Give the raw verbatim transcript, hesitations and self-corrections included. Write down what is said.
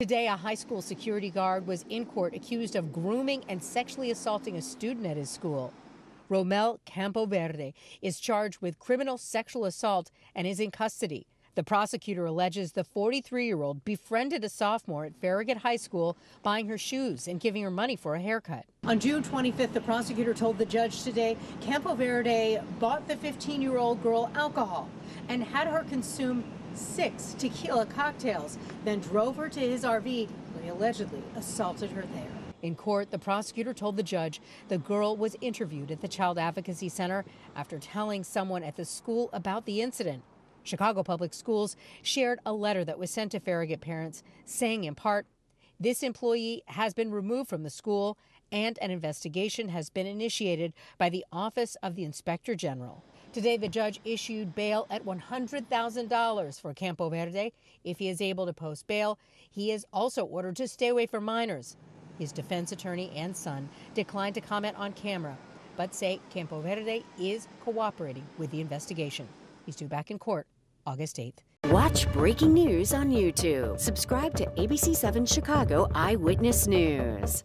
Today, a high school security guard was in court accused of grooming and sexually assaulting a student at his school. Romel Campoverde is charged with criminal sexual assault and is in custody. The prosecutor alleges the forty-three-year-old befriended a sophomore at Farragut High School, buying her shoes and giving her money for a haircut. On June twenty-fifth, the prosecutor told the judge today Campoverde bought the fifteen-year-old girl alcohol and had her consume six tequila cocktails, then drove her to his R V where he allegedly assaulted her there. In court, the prosecutor told the judge the girl was interviewed at the Child Advocacy Center after telling someone at the school about the incident. Chicago Public Schools shared a letter that was sent to Farragut parents saying, in part, "This employee has been removed from the school and an investigation has been initiated by the Office of the Inspector General." Today, the judge issued bail at one hundred thousand dollars for Campoverde. If he is able to post bail, he is also ordered to stay away from minors. His defense attorney and son declined to comment on camera, but say Campoverde is cooperating with the investigation. He's due back in court August eighth. Watch breaking news on YouTube. Subscribe to A B C seven Chicago Eyewitness News.